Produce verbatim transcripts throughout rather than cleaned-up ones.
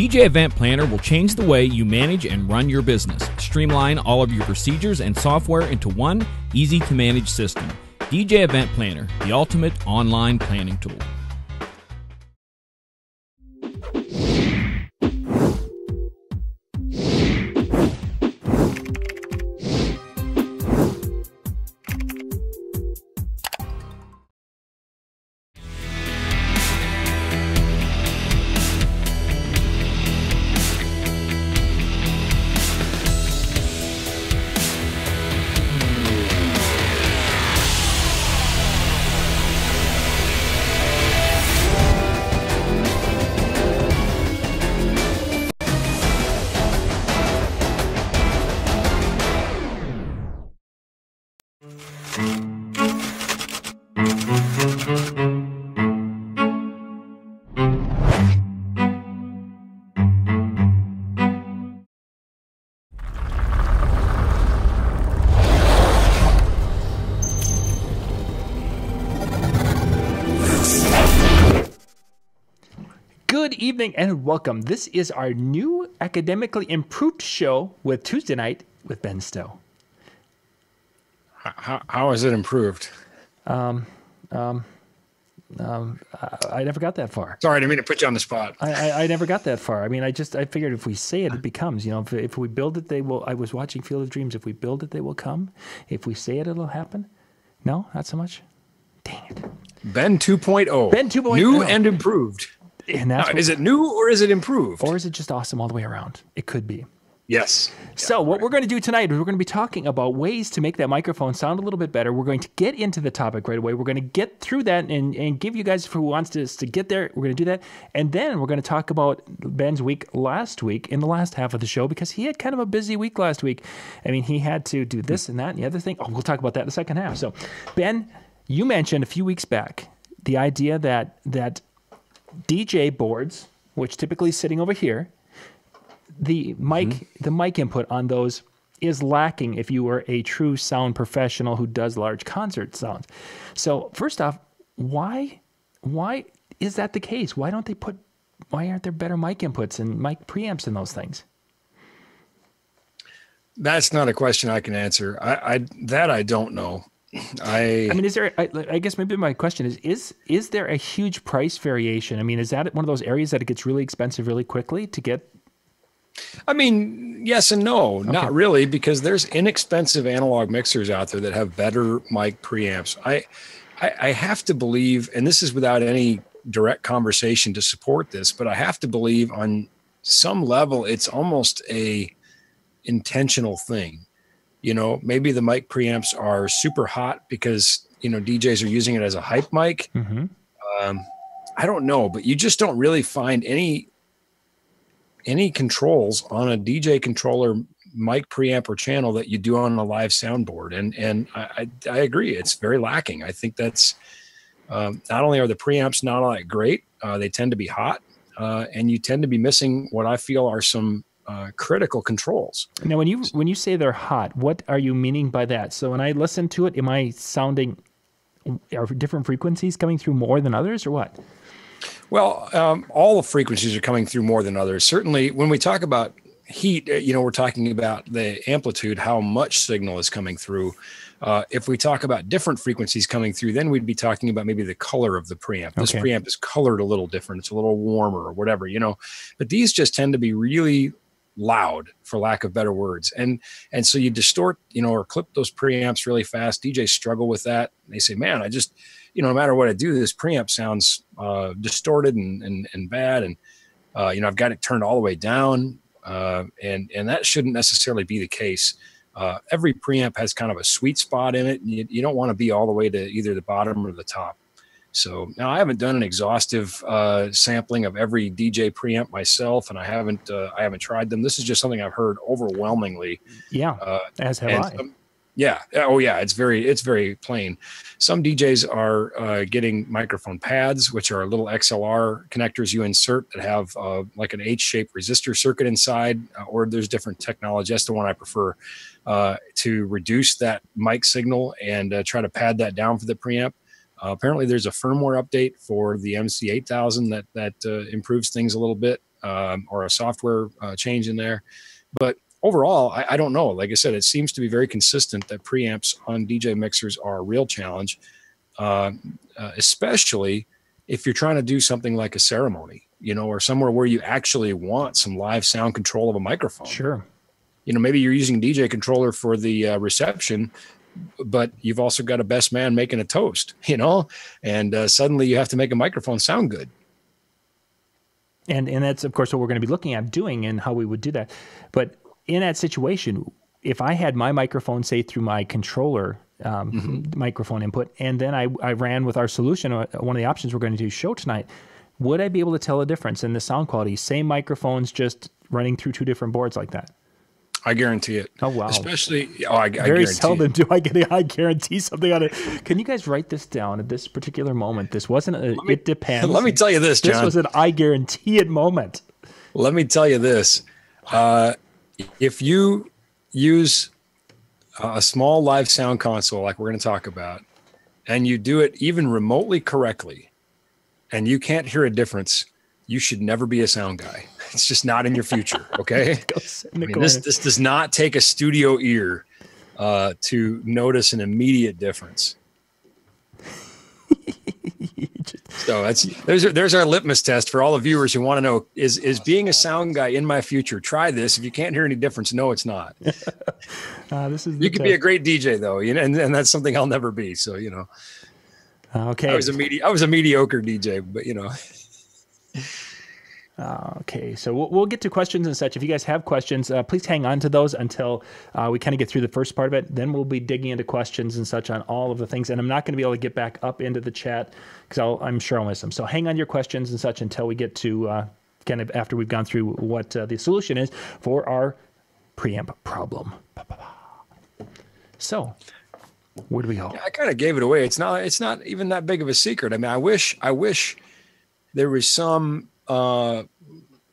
D J Event Planner will change the way you manage and run your business. Streamline all of your procedures and software into one easy-to-manage system. D J Event Planner, the ultimate online planning tool. Good evening and welcome. This is our new academically improved show with Tuesday Night with Ben Stowe. How, how is it improved? Um, um, um, I, I never got that far. Sorry, I didn't mean to put you on the spot. I, I, I never got that far. I mean, I just I figured if we say it, it becomes. You know, if, if we build it, they will. I was watching Field of Dreams. If we build it, they will come. If we say it, it'll happen. No, not so much. Dang it. Ben two point oh. Ben two point oh. New and improved. And that's now, is it new or is it improved? Or is it just awesome all the way around? It could be. Yes. So yeah, what right. we're going to do tonight is we're going to be talking about ways to make that microphone sound a little bit better. We're going to get into the topic right away. We're going to get through that and, and give you guys who wants to, to get there. We're going to do that. And then we're going to talk about Ben's week last week in the last half of the show because he had kind of a busy week last week. I mean, he had to do this and that and the other thing. Oh, we'll talk about that in the second half. So, Ben, you mentioned a few weeks back the idea that that D J boards, which typically is sitting over here, the mic mm-hmm. the mic input on those is lacking if you are a true sound professional who does large concert sounds. So first off, why why is that the case? Why don't they put why aren't there better mic inputs and mic preamps in those things? That's not a question I can answer. I, I that I don't know. I, I mean, is there, I, I guess maybe my question is, is, is there a huge price variation? I mean, is that one of those areas that it gets really expensive really quickly to get? I mean, yes and no, okay. Not really, because there's inexpensive analog mixers out there that have better mic preamps. I, I, I have to believe, and this is without any direct conversation to support this, but I have to believe on some level, it's almost a intentional thing. You know, maybe the mic preamps are super hot because, you know, D Js are using it as a hype mic. Mm-hmm. Um, I don't know, but you just don't really find any any controls on a D J controller, mic preamp or channel that you do on a live soundboard. And and I, I, I agree, it's very lacking. I think that's um, not only are the preamps not all that great, uh, they tend to be hot, uh, and you tend to be missing what I feel are some Uh, critical controls. Now, when you when you say they're hot, what are you meaning by that? So when I listen to it, am I sounding, are different frequencies coming through more than others or what? Well, um, all the frequencies are coming through more than others. Certainly when we talk about heat, you know, we're talking about the amplitude, how much signal is coming through. Uh, if we talk about different frequencies coming through, then we'd be talking about maybe the color of the preamp. This okay. preamp is colored a little different. It's a little warmer or whatever, you know, but these just tend to be really loud, for lack of better words, and and so you distort, you know, or clip those preamps really fast. D Js struggle with that. They say, man, I just, you know, no matter what I do, this preamp sounds uh, distorted and, and and bad, and uh, you know, I've got it turned all the way down, uh, and and that shouldn't necessarily be the case. Uh, every preamp has kind of a sweet spot in it, and you, you don't want to be all the way to either the bottom or the top. So now I haven't done an exhaustive uh, sampling of every D J preamp myself, and I haven't uh, I haven't tried them. This is just something I've heard overwhelmingly. Yeah, uh, as have I. Some, yeah, oh yeah, it's very it's very plain. Some D Js are uh, getting microphone pads, which are little X L R connectors you insert that have uh, like an H-shaped resistor circuit inside, or there's different technology. That's the one I prefer uh, to reduce that mic signal and uh, try to pad that down for the preamp. Uh, apparently, there's a firmware update for the M C eight thousand that that uh, improves things a little bit. um, or a software uh, change in there. But overall, I, I don't know. Like I said, it seems to be very consistent that preamps on D J mixers are a real challenge, uh, uh, especially if you're trying to do something like a ceremony, you know, or somewhere where you actually want some live sound control of a microphone. Sure. You know, maybe you're using D J controller for the uh, reception, but you've also got a best man making a toast, you know, and uh, suddenly you have to make a microphone sound good. And, and that's, of course, what we're going to be looking at doing and how we would do that. But in that situation, if I had my microphone, say, through my controller um, mm-hmm. microphone input, and then I, I ran with our solution, one of the options we're going to do show tonight, would I be able to tell a difference in the sound quality? Same microphones just running through two different boards like that? I guarantee it. Oh, wow. Especially, oh, I, I very seldom it. do I get a, I guarantee something on it. Can you guys write this down at this particular moment? This wasn't a, me, it depends. Let me tell you this, John. This was an I guarantee it moment. Let me tell you this. Uh, if you use a small live sound console, like we're going to talk about, and you do it even remotely correctly, and you can't hear a difference, you should never be a sound guy. It's just not in your future, okay? I mean, this, this does not take a studio ear uh, to notice an immediate difference. So that's there's there's our litmus test for all the viewers who want to know, is is being a sound guy in my future? Try this. If you can't hear any difference, no, it's not. uh, this is you could test. Be a great D J, though, you know, and, and that's something I'll never be, so, you know. Okay. I was a, medi I was a mediocre D J, but, you know. Uh, okay, so we'll, we'll get to questions and such. If you guys have questions, uh, please hang on to those until uh, we kind of get through the first part of it. Then we'll be digging into questions and such on all of the things. And I'm not going to be able to get back up into the chat because I'm sure I'll miss them. So hang on to your questions and such until we get to uh, kind of after we've gone through what uh, the solution is for our preamp problem. So where do we go? Yeah, I kind of gave it away. It's not. It's not even that big of a secret. I mean, I wish. I wish there was some. Uh,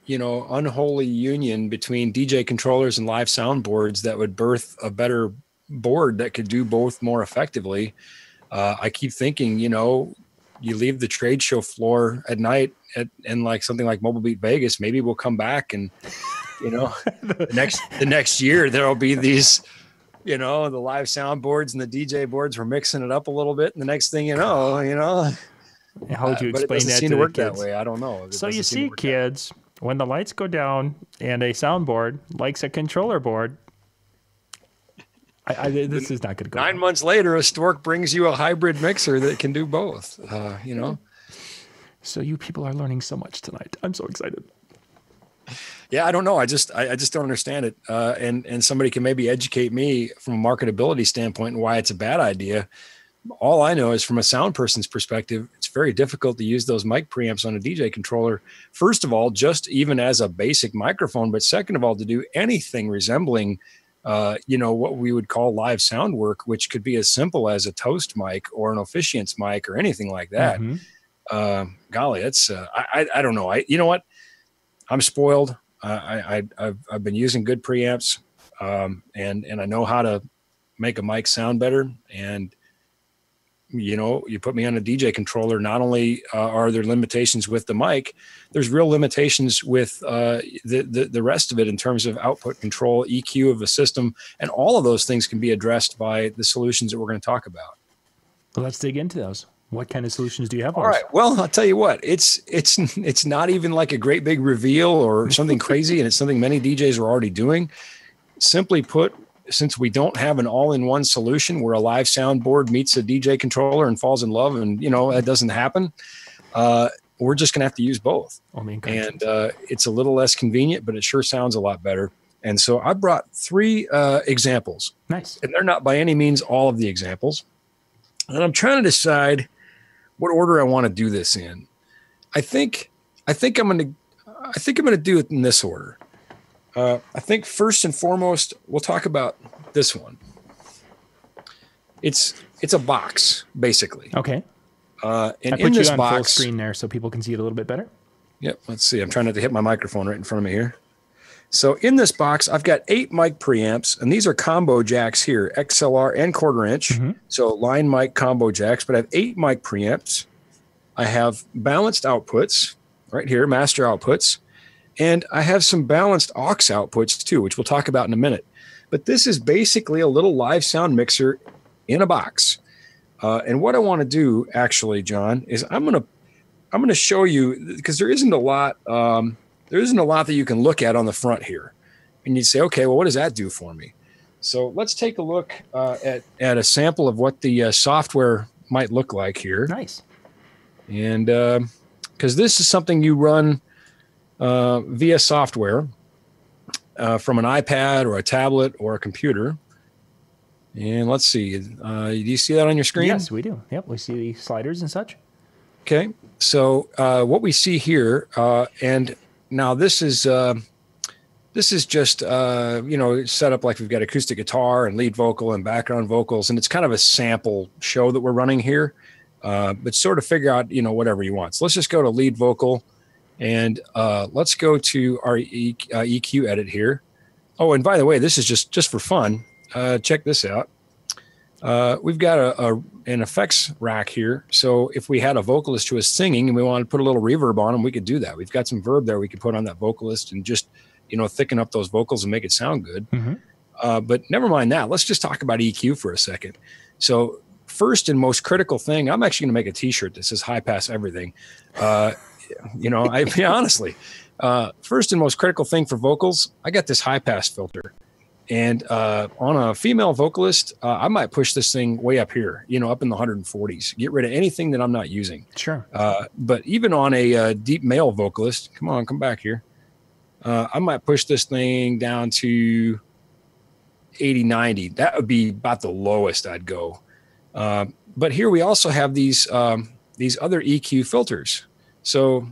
you know, unholy union between D J controllers and live sound boards that would birth a better board that could do both more effectively. Uh, I keep thinking, you know, you leave the trade show floor at night at, and like something like Mobile Beat Vegas, maybe we'll come back and, you know, the next, the next year there'll be these, you know, the live sound boards and the D J boards were mixing it up a little bit. And the next thing you know, you know, how would you explain uh, but it doesn't that seem to, to work the kids? That way? I don't know. It so you see, kids, when the lights go down and a soundboard likes a controller board, I, I, this is not going to go. Nine on. months later, a stork brings you a hybrid mixer that can do both. Uh, you know. So you people are learning so much tonight. I'm so excited. Yeah, I don't know. I just, I, I just don't understand it. Uh, and and somebody can maybe educate me from a marketability standpoint and why it's a bad idea. All I know is from a sound person's perspective, it's very difficult to use those mic preamps on a D J controller. First of all, just even as a basic microphone, but second of all, to do anything resembling, uh, you know, what we would call live sound work, which could be as simple as a toast mic or an officiant's mic or anything like that. Mm-hmm. uh, golly, that's, uh, I, I don't know. I, you know what? I'm spoiled. Uh, I, I, I've, I've been using good preamps um, and, and I know how to make a mic sound better. And, you know, you put me on a D J controller, not only uh, are there limitations with the mic, there's real limitations with uh, the, the, the rest of it in terms of output control, E Q of a system, and all of those things can be addressed by the solutions that we're going to talk about. Well, let's dig into those. What kind of solutions do you have? All right. Well, I'll tell you what, it's, it's, it's not even like a great big reveal or something crazy, and it's something many D Js are already doing. Simply put, since we don't have an all-in-one solution where a live sound board meets a D J controller and falls in love, and you know that doesn't happen, uh, we're just going to have to use both. I mean, and uh, it's a little less convenient, but it sure sounds a lot better. And so I brought three uh, examples. Nice, and they're not by any means all of the examples. And I'm trying to decide what order I want to do this in. I think I think I'm going to I think I'm going to do it in this order. Uh, I think first and foremost, we'll talk about this one. It's it's a box, basically. Okay. Uh, and I put in this you on box, full screen there so people can see it a little bit better. Yep. Let's see. I'm trying not to hit my microphone right in front of me here. So in this box, I've got eight mic preamps, and these are combo jacks here, X L R and quarter inch. Mm-hmm. So line mic combo jacks, but I have eight mic preamps. I have balanced outputs right here, master outputs. And I have some balanced aux outputs too, which we'll talk about in a minute. But this is basically a little live sound mixer in a box. Uh, and what I want to do actually, John, is I'm going to I'm going to show you, because there isn't a lot um, there isn't a lot that you can look at on the front here. And you'd say, okay, well, what does that do for me? So let's take a look uh, at, at a sample of what the uh, software might look like here. Nice. And because uh, this is something you run uh, via software uh, from an iPad or a tablet or a computer. And let's see. Uh, do you see that on your screen? Yes, we do. Yep, we see the sliders and such. Okay. So uh, what we see here, uh, and now this is... Uh, This is just, uh, you know, set up like we've got acoustic guitar and lead vocal and background vocals. And it's kind of a sample show that we're running here. Uh, but sort of figure out, you know, whatever you want. So let's just go to lead vocal. And uh, let's go to our e uh, E Q edit here. Oh, and by the way, this is just, just for fun. Uh, check this out. Uh, we've got a, a, an effects rack here. So if we had a vocalist who was singing and we wanted to put a little reverb on them, we could do that. We've got some verb there we could put on that vocalist and just... you know, thicken up those vocals and make it sound good. Mm-hmm. Uh, but never mind that. Let's just talk about E Q for a second. So first and most critical thing, I'm actually going to make a T-shirt that says high pass everything. Uh, you know, I yeah, honestly, uh, first and most critical thing for vocals, I got this high pass filter. And uh, on a female vocalist, uh, I might push this thing way up here, you know, up in the one forties. Get rid of anything that I'm not using. Sure. Uh, but even on a uh, deep male vocalist, come on, come back here. Uh, I might push this thing down to eighty, ninety. That would be about the lowest I'd go. Uh, but here we also have these um, these other E Q filters. So,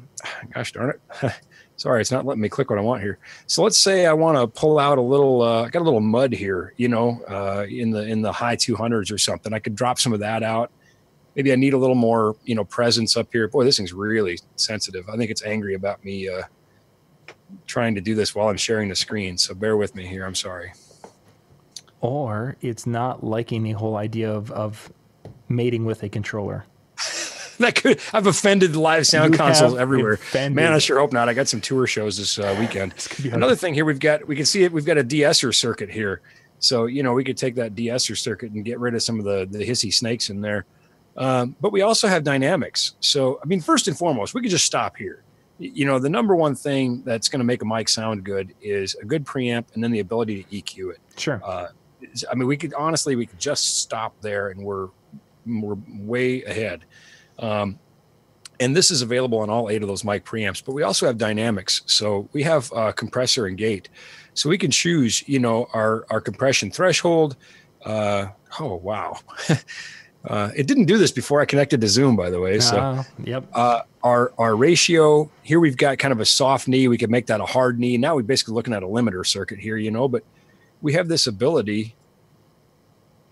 gosh darn it. Sorry, it's not letting me click what I want here. So let's say I want to pull out a little, uh, I got a little mud here, you know, uh, in the in the high two hundreds or something. I could drop some of that out. Maybe I need a little more, you know, presence up here. Boy, this thing's really sensitive. I think it's angry about me uh, trying to do this while I'm sharing the screen, so bear with me here. I'm sorry. Or it's not liking the whole idea of, of mating with a controller. That could I've offended live sound you consoles everywhere. Offended. Man, I sure hope not. I got some tour shows this uh, weekend. This could be hard. Another thing here, we've got we can see it. We've got a de-esser circuit here, so you know we could take that de-esser circuit and get rid of some of the the hissy snakes in there. Um, but we also have dynamics. So I mean, first and foremost, we could just stop here. You know, the number one thing that's going to make a mic sound good is a good preamp and then the ability to E Q it. Sure. Uh, I mean, we could honestly, we could just stop there and we're, we're way ahead. Um, and this is available on all eight of those mic preamps, but we also have dynamics. So we have uh, compressor and gate. So we can choose, you know, our, our compression threshold. Uh, oh, wow. Uh, it didn't do this before I connected to Zoom, by the way. So, uh, yep. Uh, our our ratio here, we've got kind of a soft knee. We could make that a hard knee. Now we're basically looking at a limiter circuit here, you know. But we have this ability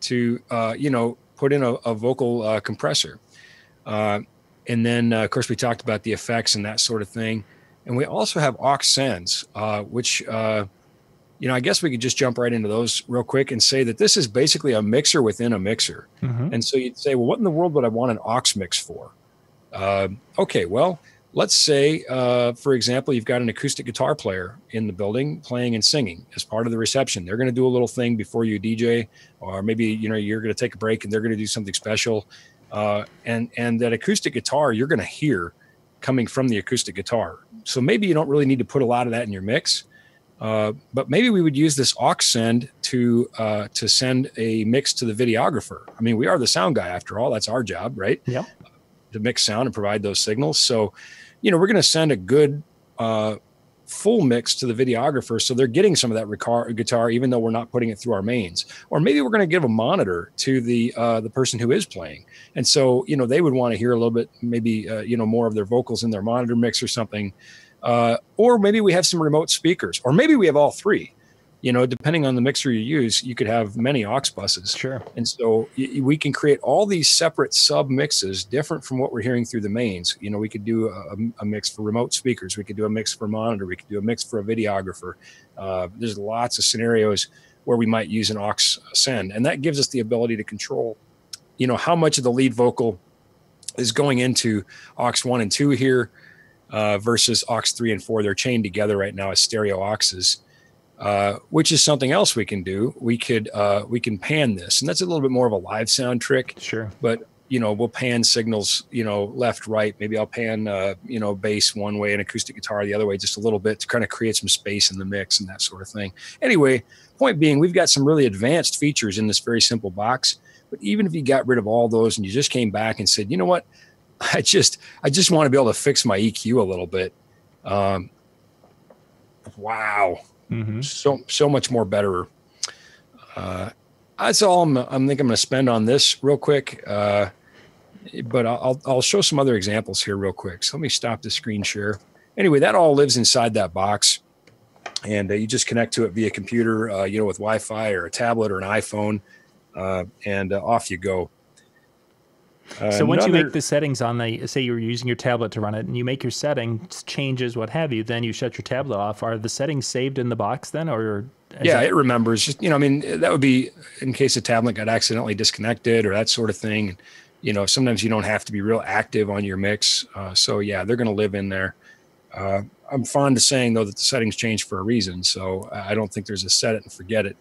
to, uh, you know, put in a, a vocal uh, compressor, uh, and then uh, of course we talked about the effects and that sort of thing. And we also have aux sends, uh, which. Uh, You know, I guess we could just jump right into those real quick and say that this is basically a mixer within a mixer. Mm-hmm. And so you'd say, well, what in the world would I want an aux mix for? Uh, okay, well, let's say, uh, for example, you've got an acoustic guitar player in the building playing and singing as part of the reception. They're going to do a little thing before you D J, or maybe, you know, you're going to take a break and they're going to do something special. Uh, and, and that acoustic guitar, you're going to hear coming from the acoustic guitar. So maybe you don't really need to put a lot of that in your mix. Uh, but maybe we would use this aux send to uh, to send a mix to the videographer. I mean, we are the sound guy after all. That's our job, right? Yeah. To mix sound and provide those signals. So, you know, we're going to send a good uh, full mix to the videographer, so they're getting some of that guitar, even though we're not putting it through our mains. Or maybe we're going to give a monitor to the uh, the person who is playing, and so you know they would want to hear a little bit, maybe uh, you know, more of their vocals in their monitor mix or something. Uh, or maybe we have some remote speakers, or maybe we have all three, you know, depending on the mixer you use, you could have many aux buses. Sure. And so we can create all these separate sub mixes different from what we're hearing through the mains. You know, we could do a, a mix for remote speakers. We could do a mix for monitor. We could do a mix for a videographer. Uh, there's lots of scenarios where we might use an aux send. And that gives us the ability to control, you know, how much of the lead vocal is going into aux one and two here. uh, versus aux three and four. They're chained together right now as stereo auxes, uh, which is something else we can do. We could uh, we can pan this, and that's a little bit more of a live sound trick. Sure. But, you know, we'll pan signals, you know, left, right. Maybe I'll pan, uh, you know, bass one way and acoustic guitar the other way just a little bit to kind of create some space in the mix and that sort of thing. Anyway, point being, we've got some really advanced features in this very simple box. But even if you got rid of all those and you just came back and said, you know what, I just I just want to be able to fix my E Q a little bit. Um, wow. Mm-hmm. So, so much more better. Uh, that's all I'm, I'm think I'm going to spend on this real quick. Uh, but I'll, I'll show some other examples here real quick. So let me stop the screen share. Anyway, that all lives inside that box. And uh, you just connect to it via computer, uh, you know, with Wi-Fi or a tablet or an iPhone. Uh, and uh, off you go. Uh, so once another, you make the settings on the, say you're using your tablet to run it, and you make your settings, changes, what have you, then you shut your tablet off. Are the settings saved in the box then? Or yeah, it remembers. Just, you know, I mean, that would be in case the tablet got accidentally disconnected or that sort of thing. You know, sometimes you don't have to be real active on your mix. Uh, so yeah, they're going to live in there. Uh, I'm fond of saying, though, that the settings change for a reason. So I don't think there's a set it and forget it.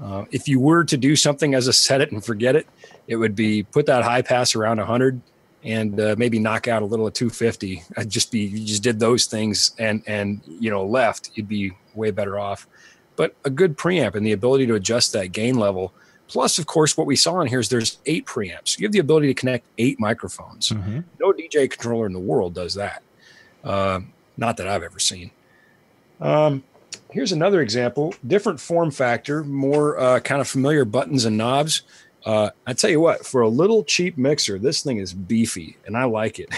Uh, if you were to do something as a set it and forget it, it would be put that high pass around one hundred and uh, maybe knock out a little at two fifty. I'd just be, you just did those things and, and, you know, left, you'd be way better off. But a good preamp and the ability to adjust that gain level. Plus, of course, what we saw in here is there's eight preamps. You have the ability to connect eight microphones. Mm-hmm. No D J controller in the world does that. Uh, not that I've ever seen. Um, Here's another example, different form factor, more uh, kind of familiar buttons and knobs. Uh, I tell you what, for a little cheap mixer, this thing is beefy, and I like it.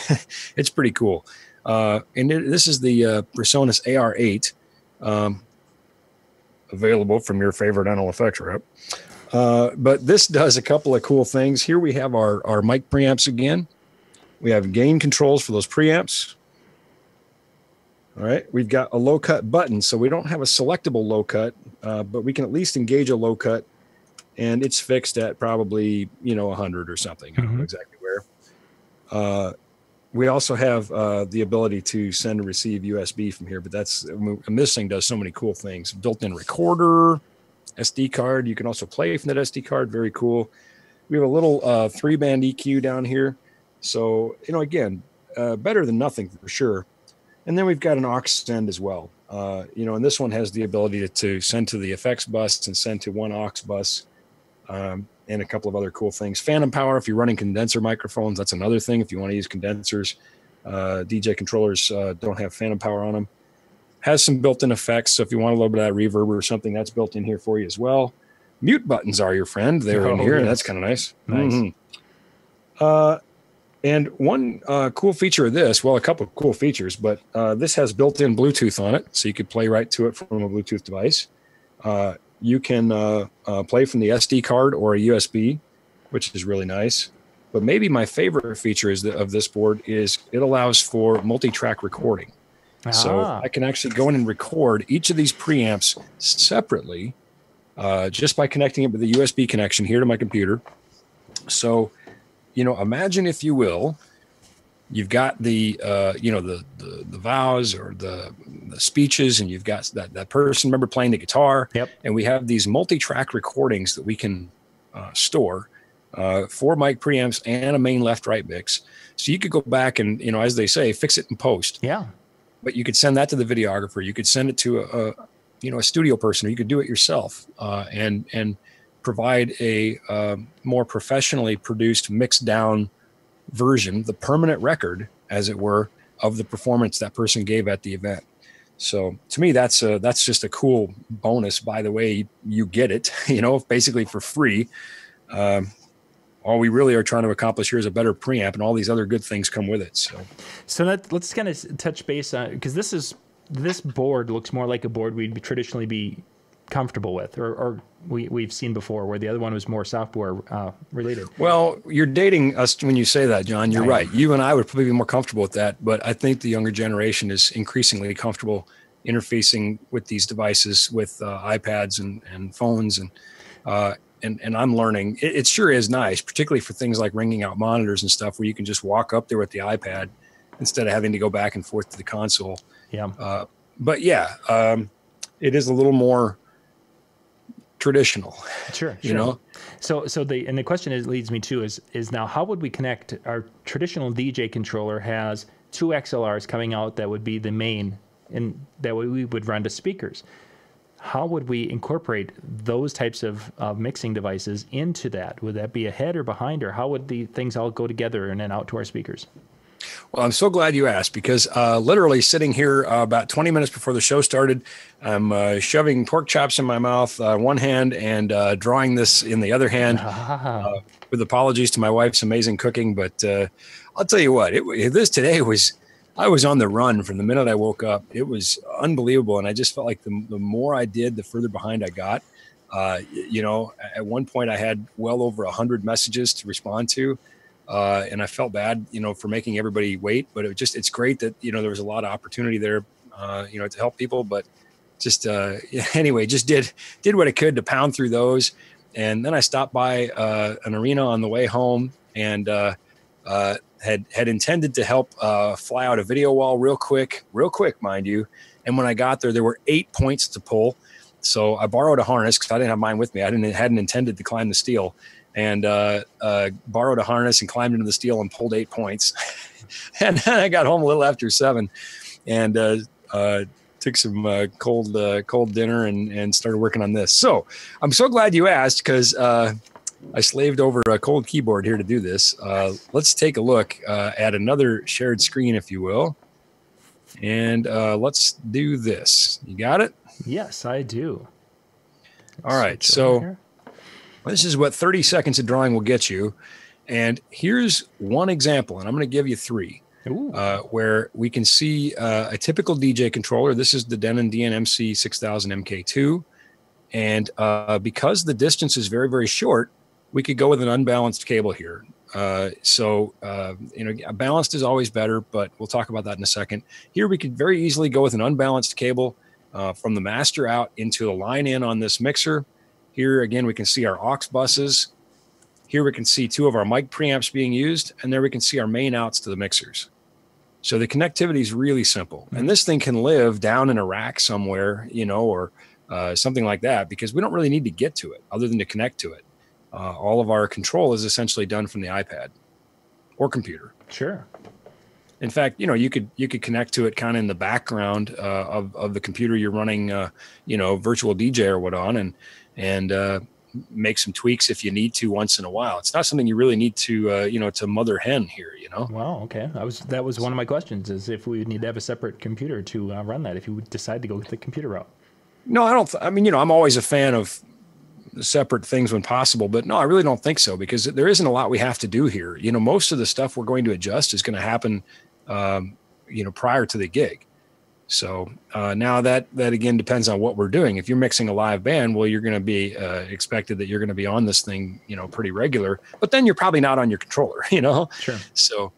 It's pretty cool. Uh, and it, this is the uh, Presonus A R eight, um, available from your favorite N L F X rep. Uh, but this does a couple of cool things. Here we have our, our mic preamps again. We have gain controls for those preamps. All right, we've got a low cut button, so we don't have a selectable low cut, uh, but we can at least engage a low cut, and it's fixed at probably, you know, one hundred or something. Mm-hmm. I don't know exactly where. Uh, we also have uh, the ability to send and receive U S B from here, but that's, and this thing does so many cool things. Built-in recorder, S D card. You can also play from that S D card. Very cool. We have a little uh, three-band E Q down here. So, you know, again, uh, better than nothing for sure. And then we've got an aux send as well. Uh, you know, and this one has the ability to, to send to the effects bus and send to one aux bus, um, and a couple of other cool things. Phantom power, if you're running condenser microphones, that's another thing. If you want to use condensers, uh, D J controllers uh, don't have phantom power on them. Has some built-in effects, so if you want a little bit of that reverb or something, that's built in here for you as well. Mute buttons are your friend. They were oh, in here, yes. And that's kind of nice. Nice. Mm-hmm. Uh, And one uh, cool feature of this, well, a couple of cool features, but uh, this has built-in Bluetooth on it, so you could play right to it from a Bluetooth device. Uh, you can uh, uh, play from the S D card or a U S B, which is really nice. But maybe my favorite feature is the, of this board is it allows for multi-track recording. Ah. So I can actually go in and record each of these preamps separately uh, just by connecting it with the U S B connection here to my computer. So... You know, imagine, if you will, you've got the, uh, you know, the, the the vows or the, the speeches, and you've got that, that person, remember, playing the guitar. Yep. And we have these multi-track recordings that we can uh, store, uh, four mic preamps and a main left-right mix. So you could go back and, you know, as they say, fix it in post. Yeah. But you could send that to the videographer. You could send it to a, a you know, a studio person, or you could do it yourself. Uh, and and. provide a uh, more professionally produced, mixed down version, the permanent record, as it were, of the performance that person gave at the event. So to me, that's a, that's just a cool bonus. By the way, you get it, you know, basically for free. Um, all we really are trying to accomplish here is a better preamp, and all these other good things come with it. So, so that, let's kind of touch base on, because this is, this board looks more like a board we'd be, traditionally be comfortable with, or, or we, we've seen before, where the other one was more software uh, related. Well, you're dating us when you say that, John. You're right. You and I would probably be more comfortable with that, but I think the younger generation is increasingly comfortable interfacing with these devices, with uh, iPads and, and phones, and uh, and and I'm learning. It, it sure is nice, particularly for things like ringing out monitors and stuff, where you can just walk up there with the iPad instead of having to go back and forth to the console. Yeah. Uh, but yeah, um, it is a little more traditional. Sure. You sure. know? So, so the, and the question is leads me to is, is now how would we connect? Our traditional D J controller has two X L Rs coming out. That would be the main, and that way we would run to speakers. How would we incorporate those types of uh, mixing devices into that? Would that be ahead or behind, or how would the things all go together and then out to our speakers? Well, I'm so glad you asked, because uh, literally sitting here uh, about twenty minutes before the show started, I'm uh, shoving pork chops in my mouth uh, one hand and uh, drawing this in the other hand. Ah. Uh, with apologies to my wife's amazing cooking, but uh, I'll tell you what, it, this today was. I was on the run from the minute I woke up. It was unbelievable. And I just felt like the, the more I did, the further behind I got. Uh, you know, at one point I had well over one hundred messages to respond to. Uh, and I felt bad, you know, for making everybody wait. But it just, it's great that, you know, there was a lot of opportunity there, uh, you know, to help people. But just uh, anyway, just did, did what I could to pound through those. And then I stopped by uh, an arena on the way home, and uh, uh, had had intended to help uh, fly out a video wall real quick, real quick, mind you. And when I got there, there were eight points to pull. So I borrowed a harness because I didn't have mine with me. I didn't hadn't intended to climb the steel, and uh, uh, borrowed a harness and climbed into the steel and pulled eight points. And then I got home a little after seven, and uh, uh, took some uh, cold uh, cold dinner and and started working on this. So I'm so glad you asked, because Uh, I slaved over a cold keyboard here to do this. Uh, let's take a look uh, at another shared screen, if you will. And uh, let's do this. You got it? Yes, I do. All right. So this is what thirty seconds of drawing will get you. And here's one example, and I'm going to give you three, uh, where we can see uh, a typical D J controller. This is the Denon D N M C six thousand M K two. And uh, because the distance is very, very short, we could go with an unbalanced cable here. Uh, so, uh, you know, balanced is always better, but we'll talk about that in a second. Here, we could very easily go with an unbalanced cable uh, from the master out into a line in on this mixer. Here, again, we can see our aux buses. Here, we can see two of our mic preamps being used, and there we can see our main outs to the mixers. So the connectivity is really simple. And this thing can live down in a rack somewhere, you know, or uh, something like that, because we don't really need to get to it other than to connect to it. Uh, all of our control is essentially done from the iPad or computer. Sure. In fact, you know, you could you could connect to it kind of in the background uh, of of the computer you're running, uh, you know, virtual D J or what on, and and uh, make some tweaks if you need to once in a while. It's not something you really need to, uh, you know, to mother hen here, you know. Wow. Okay. I was that was one of my questions, is if we need to have a separate computer to uh, run that if you would decide to go with the computer route. No, I don't. Th I mean, you know, I'm always a fan of separate things when possible, but no, I really don't think so, because there isn't a lot we have to do here. You know, most of the stuff we're going to adjust is going to happen, um, you know, prior to the gig. So uh, now that, that again, depends on what we're doing. If you're mixing a live band, well, you're going to be uh, expected that you're going to be on this thing, you know, pretty regular, but then you're probably not on your controller, you know? Sure. So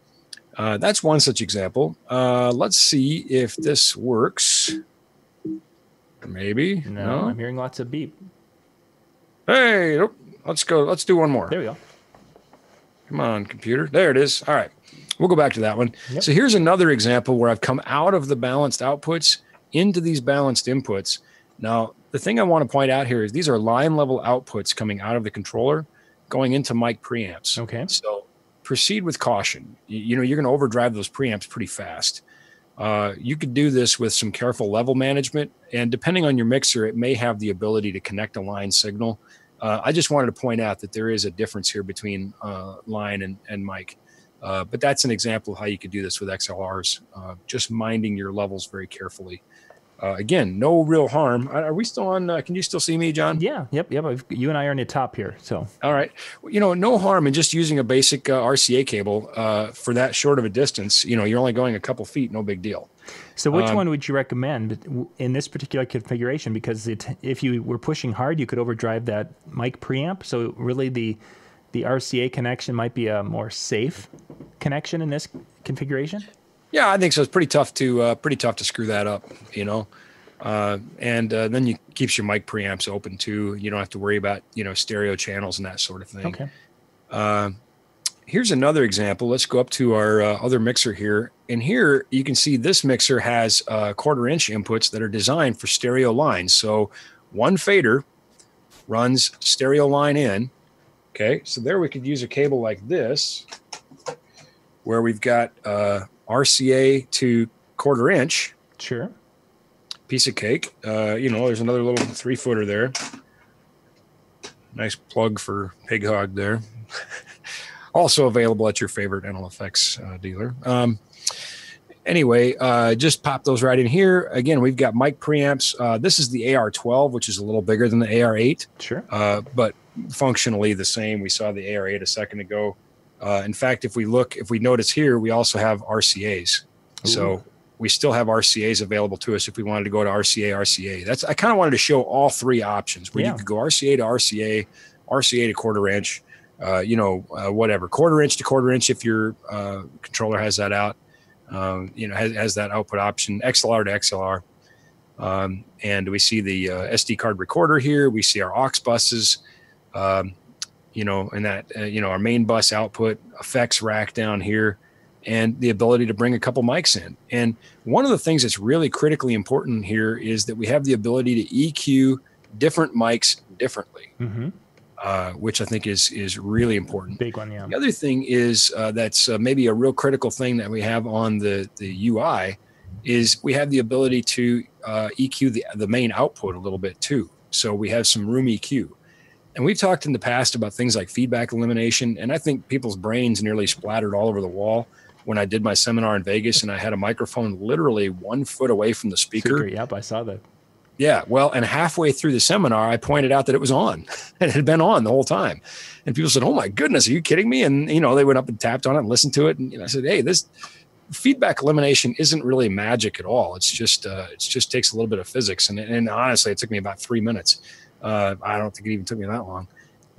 uh, that's one such example. Uh, let's see if this works. Maybe. No, no, I'm hearing lots of beep. Hey, let's go. Let's do one more. There we go. Come on, computer. There it is. All right. We'll go back to that one. Yep. So here's another example where I've come out of the balanced outputs into these balanced inputs. Now, the thing I want to point out here is these are line level outputs coming out of the controller going into mic preamps. Okay. So proceed with caution. You, you know, you're going to overdrive those preamps pretty fast. Uh, you could do this with some careful level management, and depending on your mixer, it may have the ability to connect a line signal. Uh, I just wanted to point out that there is a difference here between uh, line and, and mic, uh, but that's an example of how you could do this with X L Rs, uh, just minding your levels very carefully. Uh, again, no real harm. Are we still on? Uh, can you still see me, John? Yeah. Yep. Yep. You and I are in the top here. So. All right. Well, you know, no harm in just using a basic uh, R C A cable uh, for that short of a distance. You know, you're only going a couple feet. No big deal. So, which um, one would you recommend in this particular configuration? Because it, if you were pushing hard, you could overdrive that mic preamp. So, really, the the R C A connection might be a more safe connection in this configuration. Yeah, I think so. It's pretty tough to uh, pretty tough to screw that up, you know. Uh, and uh, then you keeps your mic preamps open too. You don't have to worry about you know stereo channels and that sort of thing. Okay. Uh, here's another example. Let's go up to our uh, other mixer here. And here you can see this mixer has uh, quarter inch inputs that are designed for stereo lines. So one fader runs stereo line in. Okay, so there we could use a cable like this where we've got uh, R C A to quarter inch. Sure. Piece of cake. Uh, you know, there's another little three footer there. Nice plug for Pig Hog there. Also available at your favorite N L F X uh, dealer. Um, anyway, uh, just pop those right in here. Again, we've got mic preamps. Uh, this is the A R twelve, which is a little bigger than the A R eight. Sure. Uh, but functionally the same. We saw the A R eight a second ago. Uh, in fact, if we look, if we notice here, we also have R C As. Ooh. So we still have R C As available to us if we wanted to go to R C A, R C A. That's, I kind of wanted to show all three options where yeah. you could go R C A to R C A, R C A to quarter inch. Uh, you know, uh, whatever, quarter inch to quarter inch if your uh, controller has that out, um, you know, has, has that output option, X L R to X L R. Um, and we see the uh, S D card recorder here. We see our aux buses, um, you know, and that, uh, you know, our main bus output, effects rack down here, and the ability to bring a couple mics in. And one of the things that's really critically important here is that we have the ability to E Q different mics differently. Mm-hmm. Uh, which I think is is really important. Big one, yeah. The other thing is uh, that's uh, maybe a real critical thing that we have on the the U I is we have the ability to uh, E Q the the main output a little bit too. So we have some room E Q, and we've talked in the past about things like feedback elimination, and I think people's brains nearly splattered all over the wall when I did my seminar in Vegas, and I had a microphone literally one foot away from the speaker. Super, yep, I saw that. Yeah, well, and halfway through the seminar, I pointed out that it was on and it had been on the whole time. And people said, oh my goodness, are you kidding me? And, you know, they went up and tapped on it and listened to it. And you know, I said, hey, this feedback elimination isn't really magic at all. It's just, uh, it just takes a little bit of physics. And, and honestly, it took me about three minutes. Uh, I don't think it even took me that long.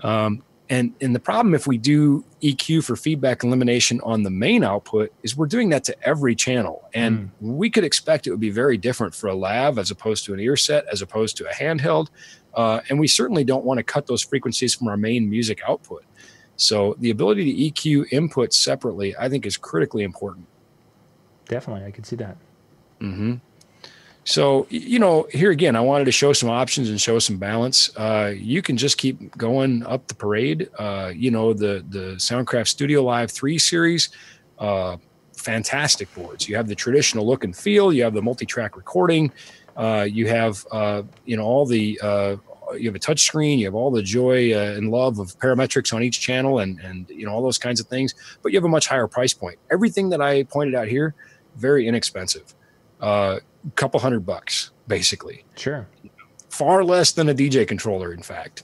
Um, and, and the problem if we do E Q for feedback elimination on the main output is we're doing that to every channel. And mm. we could expect it would be very different for a lav as opposed to an ear set, as opposed to a handheld. Uh, and we certainly don't want to cut those frequencies from our main music output. So the ability to E Q input separately, I think, is critically important. Definitely. I could see that. Mm-hmm. So, you know, here again, I wanted to show some options and show some balance. Uh, you can just keep going up the parade. Uh, you know, the the Soundcraft Studio Live three series, uh, fantastic boards. You have the traditional look and feel. You have the multi-track recording. Uh, you have, uh, you know, all the, uh, you have a touch screen. You have all the joy uh, and love of parametrics on each channel and, and, you know, all those kinds of things. But you have a much higher price point. Everything that I pointed out here, very inexpensive. Uh, couple hundred bucks, basically. Sure. Far less than a D J controller, in fact.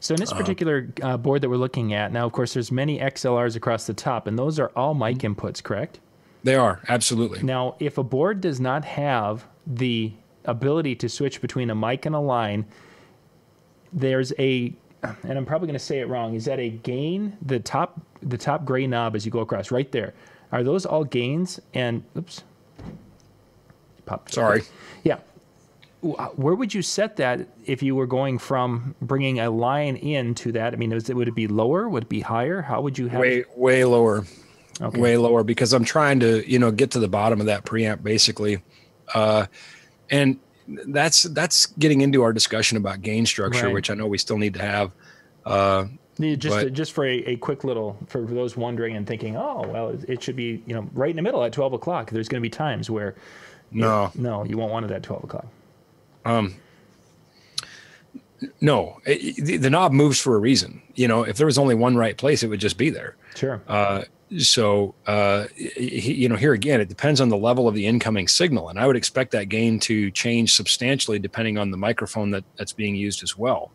So in this particular uh, uh, board that we're looking at now, of course, there's many X L Rs across the top, and those are all mic inputs, correct? They are, absolutely. Now, if a board does not have the ability to switch between a mic and a line, there's a, and I'm probably going to say it wrong, is that a gain, the top, the top gray knob as you go across, right there. Are those all gains? And, oops. Pop. Sorry. Yeah. Where would you set that if you were going from bringing a line in to that? I mean, was it, would it be lower? Would it be higher? How would you have way, it? Way lower. Okay. Way lower, because I'm trying to, you know, get to the bottom of that preamp basically. Uh, and that's, that's getting into our discussion about gain structure, right. Which I know we still need to have. Uh, Just but, just for a, a quick little, for those wondering and thinking, oh, well, it should be, you know, right in the middle at twelve o'clock. There's going to be times where, no, yeah, no, you won't want it at twelve o'clock. Um, no, it, the, the knob moves for a reason. You know, if there was only one right place, it would just be there. Sure. Uh, so, uh, you know, here again, it depends on the level of the incoming signal. And I would expect that gain to change substantially depending on the microphone that that's being used as well.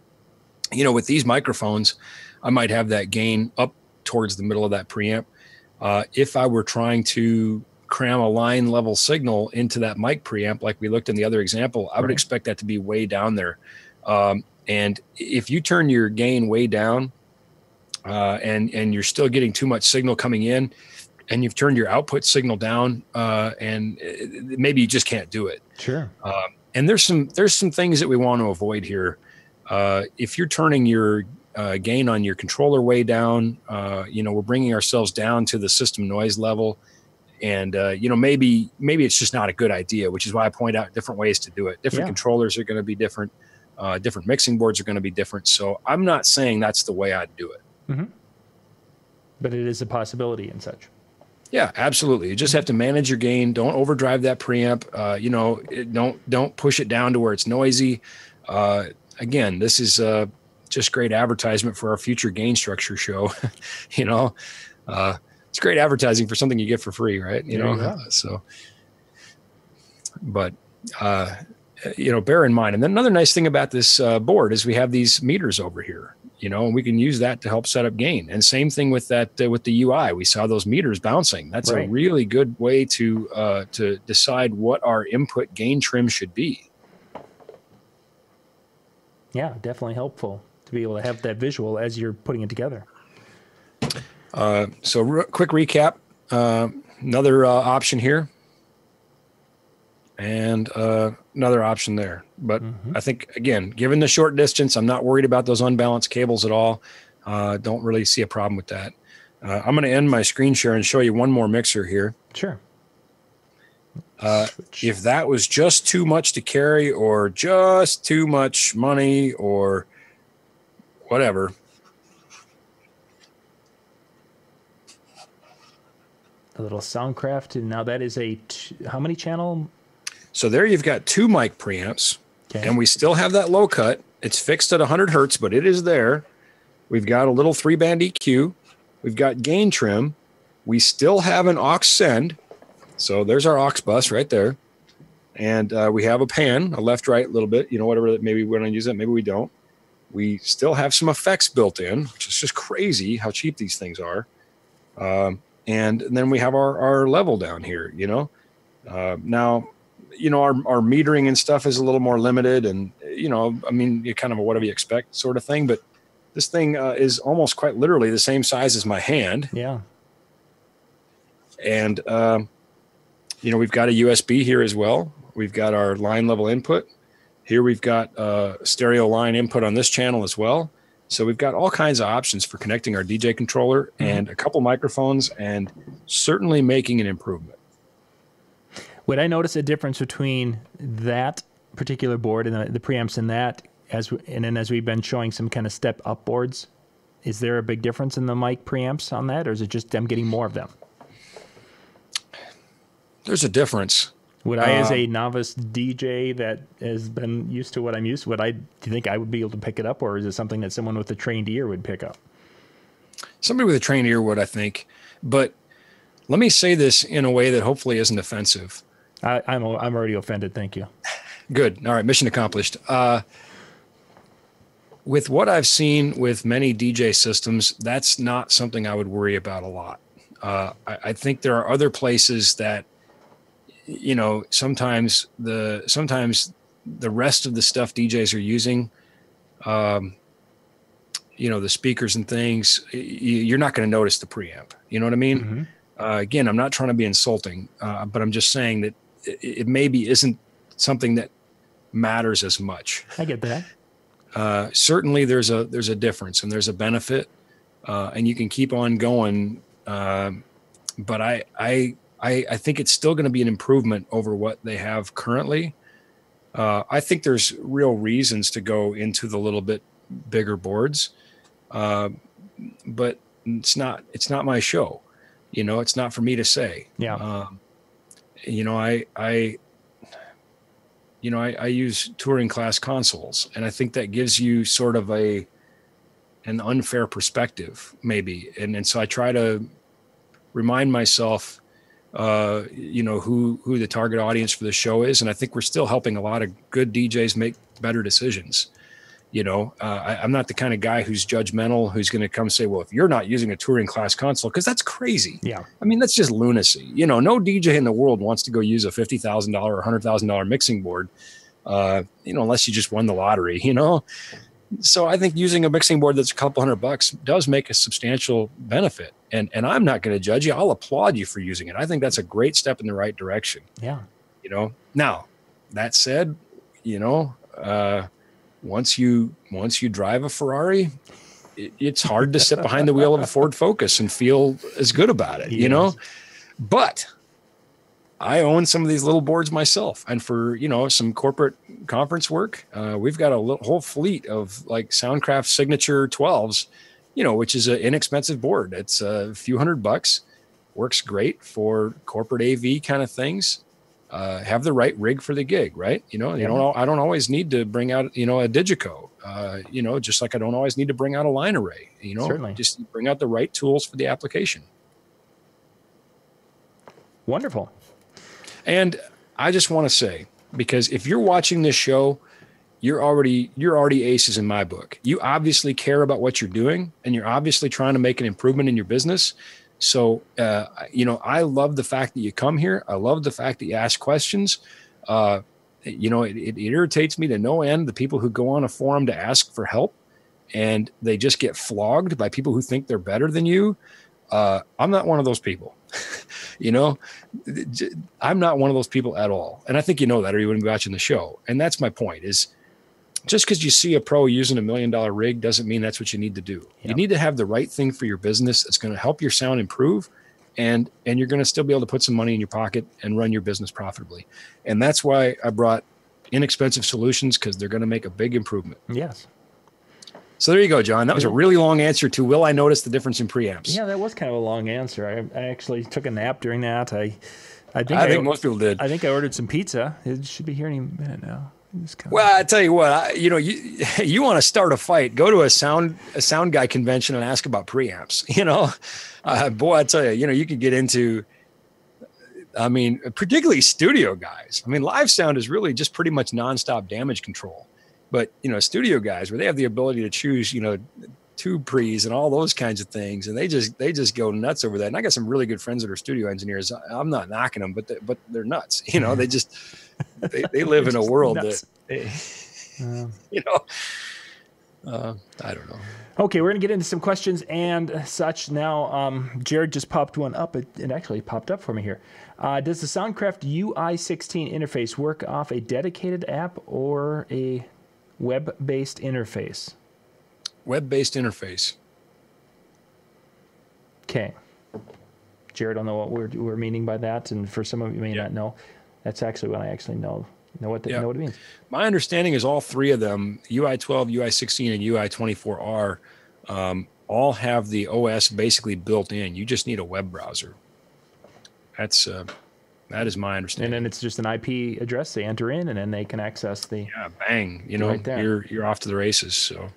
You know, with these microphones, I might have that gain up towards the middle of that preamp. Uh, if I were trying to cram a line level signal into that mic preamp, like we looked in the other example, I would expect that to be way down there. Um, and if you turn your gain way down uh, and, and you're still getting too much signal coming in and you've turned your output signal down uh, and maybe you just can't do it. Sure. Um, and there's some, there's some things that we want to avoid here. Uh, if you're turning your uh, gain on your controller way down. Uh, you know, we're bringing ourselves down to the system noise level. And, uh, you know, maybe maybe it's just not a good idea, which is why I point out different ways to do it. Different yeah. controllers are going to be different. Uh, different mixing boards are going to be different. So I'm not saying that's the way I'd do it. Mm-hmm. But it is a possibility and such. Yeah, absolutely. You just have to manage your gain. Don't overdrive that preamp. Uh, you know, it, don't don't push it down to where it's noisy. Uh, again, this is uh, just great advertisement for our future gain structure show. You know, uh, it's great advertising for something you get for free, right? You know, yeah. so. But uh, you know, bear in mind. And then another nice thing about this uh, board is we have these meters over here. You know, and we can use that to help set up gain. And same thing with that uh, with the U I. We saw those meters bouncing. That's right. a really good way to uh, to decide what our input gain trim should be. Yeah, definitely helpful to be able to have that visual as you're putting it together. Uh, so re quick recap. Uh, another uh, option here. And uh, another option there. But mm-hmm. I think, again, given the short distance, I'm not worried about those unbalanced cables at all. Uh, don't really see a problem with that. Uh, I'm going to end my screen share and show you one more mixer here. Sure. Uh, if that was just too much to carry or just too much money or whatever. A little Soundcraft. And now that is a t how many channel? So there you've got two mic preamps, okay. and we still have that low cut. It's fixed at one hundred hertz, but it is there. We've got a little three-band E Q. We've got gain trim. We still have an aux send. So there's our aux bus right there. And uh, we have a pan, a left-right a little bit, you know, whatever. Maybe we're going to use that. Maybe we don't. We still have some effects built in, which is just crazy how cheap these things are. Um, and then we have our, our level down here, you know. Uh, now... You know, our, our metering and stuff is a little more limited and, you know, I mean, you're kind of a whatever you expect sort of thing. But this thing uh, is almost quite literally the same size as my hand. Yeah. And, uh, you know, we've got a U S B here as well. We've got our line level input. Here we've got uh, stereo line input on this channel as well. So we've got all kinds of options for connecting our D J controller mm-hmm. and a couple microphones and certainly making an improvement. Would I notice a difference between that particular board and the, the preamps in that, as we, and then as we've been showing some kind of step up boards? Is there a big difference in the mic preamps on that, or is it just I'm getting more of them? There's a difference. Would I, uh, as a novice D J that has been used to what I'm used to, would I, do you think I would be able to pick it up, or is it something that someone with a trained ear would pick up? Somebody with a trained ear would, I think. But let me say this in a way that hopefully isn't offensive. I, I'm I'm already offended. Thank you. Good. All right. Mission accomplished. Uh, with what I've seen with many D J systems, that's not something I would worry about a lot. Uh, I, I think there are other places that, you know, sometimes the sometimes the rest of the stuff D Js are using, um, you know, the speakers and things, you're not going to notice the preamp. You know what I mean? Mm-hmm. Uh, again, I'm not trying to be insulting, uh, but I'm just saying that it, it maybe isn't something that matters as much. I get that. Uh, certainly, there's a there's a difference and there's a benefit, uh, and you can keep on going. Uh, but I I I I think it's still going to be an improvement over what they have currently. Uh, I think there's real reasons to go into the little bit bigger boards, uh, but it's not it's not my show. You know, it's not for me to say. Yeah. Um, you know, I, I, you know, I, I use touring class consoles, and I think that gives you sort of a, an unfair perspective, maybe. And and so I try to remind myself, uh, you know, who who the target audience for the show is, and I think we're still helping a lot of good D Js make better decisions. You know, uh, I, I'm not the kind of guy who's judgmental, who's going to come say, well, if you're not using a touring class console, because that's crazy. Yeah. I mean, that's just lunacy. You know, no D J in the world wants to go use a fifty thousand dollar or one hundred thousand dollar mixing board, uh, you know, unless you just won the lottery, you know. So I think using a mixing board that's a couple hundred bucks does make a substantial benefit. And, and I'm not going to judge you. I'll applaud you for using it. I think that's a great step in the right direction. Yeah. You know, now, that said, you know, uh, Once you once you drive a Ferrari, it's hard to sit behind the wheel of a Ford Focus and feel as good about it, yes. you know? But I own some of these little boards myself. And for, you know, some corporate conference work, uh, we've got a little, whole fleet of like Soundcraft Signature twelves, you know, which is an inexpensive board. It's a few hundred bucks, works great for corporate A V kind of things. Uh, have the right rig for the gig, right? You know, you don't. I don't always need to bring out, you know, a Digico. Uh, you know, just like I don't always need to bring out a line array. You know, Certainly. Just bring out the right tools for the application. Wonderful. And I just want to say, because if you're watching this show, you're already you're already aces in my book. You obviously care about what you're doing, and you're obviously trying to make an improvement in your business. So, uh, you know, I love the fact that you come here. I love the fact that you ask questions. Uh, you know, it, it irritates me to no end, the people who go on a forum to ask for help and they just get flogged by people who think they're better than you. Uh, I'm not one of those people, you know, I'm not one of those people at all. And I think you know that, or you wouldn't be watching the show. And that's my point, is just because you see a pro using a million dollar rig doesn't mean that's what you need to do. Yep. You need to have the right thing for your business that's going to help your sound improve, and and you're going to still be able to put some money in your pocket and run your business profitably. And that's why I brought inexpensive solutions, because they're going to make a big improvement. Yes. So there you go, John. That was a really long answer to will I notice the difference in preamps? Yeah, that was kind of a long answer. I, I actually took a nap during that. I I think, I I, think most people did. I think I ordered some pizza. It should be here any minute now. Well, I tell you what, I, you know, you you want to start a fight, go to a sound a sound guy convention and ask about preamps. You know, uh, boy, I tell you, you know, you could get into, I mean, particularly studio guys. I mean, live sound is really just pretty much nonstop damage control. But, you know, studio guys, where they have the ability to choose, you know, tube pre's and all those kinds of things. And they just they just go nuts over that. And I got some really good friends that are studio engineers. I'm not knocking them, but they, but they're nuts. You know, they just they, they live in a world nuts. that, um, you know, uh, I don't know. OK, we're going to get into some questions and such now. Um, Jared just popped one up. It, it actually popped up for me here. Uh, does the Soundcraft U I sixteen interface work off a dedicated app or a web-based interface? Web-based interface. Okay. Jared, I don't know what we're, we're meaning by that, and for some of you may yeah. not know. That's actually what I actually know. Know what, the, yeah. know what it means. My understanding is all three of them, U I twelve, U I sixteen, and U I twenty-four R, um, all have the O S basically built in. You just need a web browser. That's uh, that is my understanding. And then it's just an I P address they enter in, and then they can access the... Yeah, bang. You know, right there. you're you're off to the races, so...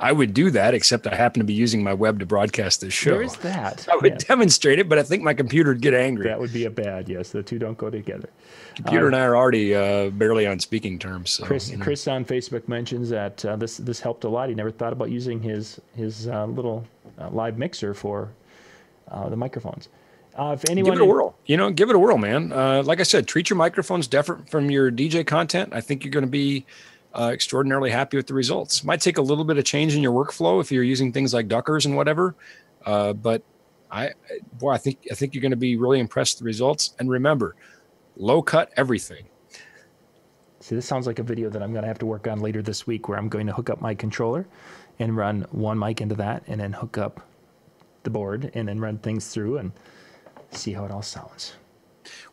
I would do that, except I happen to be using my web to broadcast this show. There is that. I would yes. demonstrate it, but I think my computer would get angry. That would be a bad, yes. The two don't go together. Computer uh, and I are already uh, barely on speaking terms. So, Chris, you know. Chris on Facebook mentions that uh, this this helped a lot. He never thought about using his, his uh, little uh, live mixer for uh, the microphones. Uh, if anyone give it a whirl. You know, give it a whirl, man. Uh, like I said, treat your microphones different from your D J content. I think you're going to be... Uh, extraordinarily happy with the results. Might take a little bit of change in your workflow if you're using things like duckers and whatever, uh, but I, boy, I think I think you're going to be really impressed with the results. And remember, low cut everything. See, this sounds like a video that I'm going to have to work on later this week, where I'm going to hook up my controller and run one mic into that, and then hook up the board, and then run things through and see how it all sounds.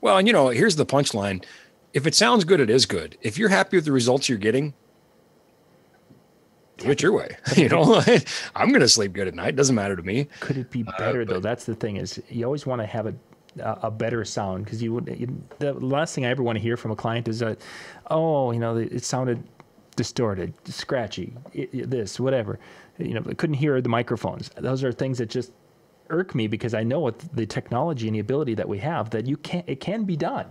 Well, and you know, here's the punchline. If it sounds good, it is good. If you're happy with the results you're getting, do it your way. You know, I'm going to sleep good at night. Doesn't matter to me. Could it be better uh, though? That's the thing, is you always want to have a a better sound, because you would. You, the last thing I ever want to hear from a client is that, oh, you know, it sounded distorted, scratchy, it, it, this, whatever. You know, I couldn't hear the microphones. Those are things that just irk me, because I know with the technology and the ability that we have that you can it can be done.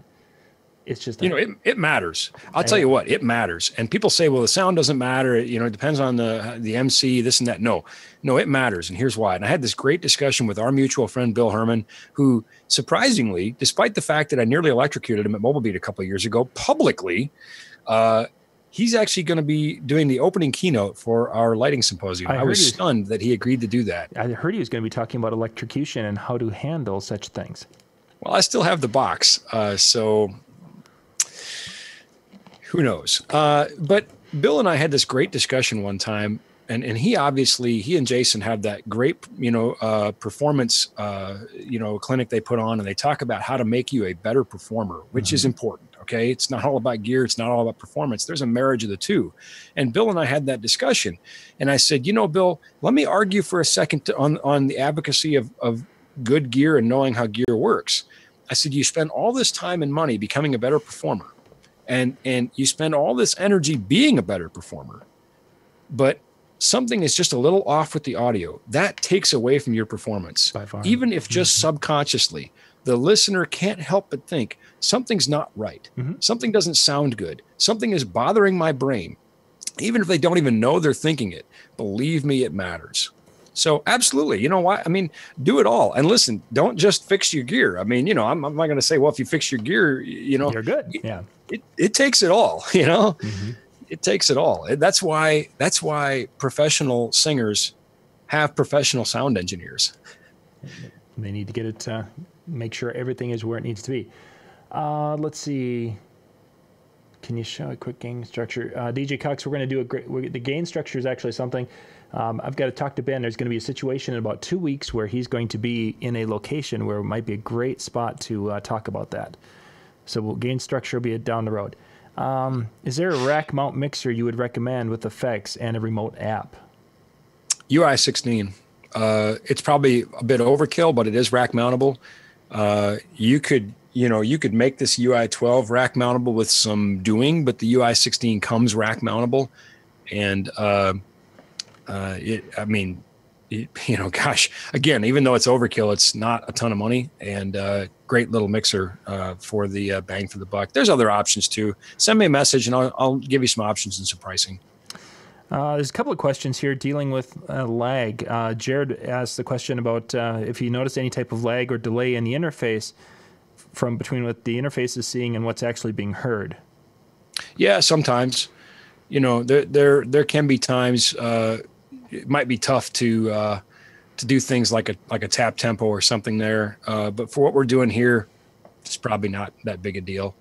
It's just, you know, it, it matters. I'll tell you what, it matters. And people say, well, the sound doesn't matter. You know, it depends on the, the M C, this and that. No, no, it matters. And here's why. And I had this great discussion with our mutual friend, Bill Herman, who surprisingly, despite the fact that I nearly electrocuted him at Mobile Beat a couple of years ago, publicly, uh, he's actually going to be doing the opening keynote for our lighting symposium. I, I was, was stunned that he agreed to do that. I heard he was going to be talking about electrocution and how to handle such things. Well, I still have the box. Uh, so... Who knows? Uh, but Bill and I had this great discussion one time and and he obviously he and Jason had that great you know uh, performance uh, you know clinic they put on, and they talk about how to make you a better performer, which mm-hmm. is important. Okay, it's not all about gear, it's not all about performance. There's a marriage of the two. And Bill and I had that discussion, and I said, you know, Bill, let me argue for a second to, on on the advocacy of of good gear and knowing how gear works. I said, you spend all this time and money becoming a better performer, and and you spend all this energy being a better performer, but something is just a little off with the audio. That takes away from your performance, by far. Even if just mm-hmm. subconsciously, the listener can't help but think something's not right. Mm-hmm. Something doesn't sound good. Something is bothering my brain. Even if they don't even know they're thinking it, believe me, it matters. So absolutely. You know what? I mean, do it all. And listen, don't just fix your gear. I mean, you know, I'm, I'm not going to say, well, if you fix your gear, you know, you're good. Yeah. It, it takes it all, you know, mm-hmm. it takes it all. That's why, that's why professional singers have professional sound engineers. They need to get it, uh, make sure everything is where it needs to be. Uh, let's see. Can you show a quick gain structure? Uh, D J Cox, we're going to do a great, we're, the gain structure is actually something. Um, I've got to talk to Ben. There's going to be a situation in about two weeks where he's going to be in a location where it might be a great spot to uh, talk about that. So we'll gain structure will be down the road. Um, is there a rack mount mixer you would recommend with effects and a remote app? U I sixteen. Uh, it's probably a bit overkill, but it is rack mountable. Uh, you could, you know, you could make this U I twelve rack mountable with some doing, but the U I sixteen comes rack mountable, and uh, Uh, it, I mean, it, you know, gosh, again, even though it's overkill, it's not a ton of money, and uh, great little mixer uh, for the uh, bang for the buck. There's other options too. Send me a message and I'll, I'll give you some options and some pricing. Uh, there's a couple of questions here dealing with uh, lag. Uh, Jared asked the question about uh, if you notice any type of lag or delay in the interface from between what the interface is seeing and what's actually being heard. Yeah, sometimes, you know, there, there, there can be times, uh, it might be tough to uh, to do things like a like a tap tempo or something there, uh, but for what we're doing here, it's probably not that big a deal.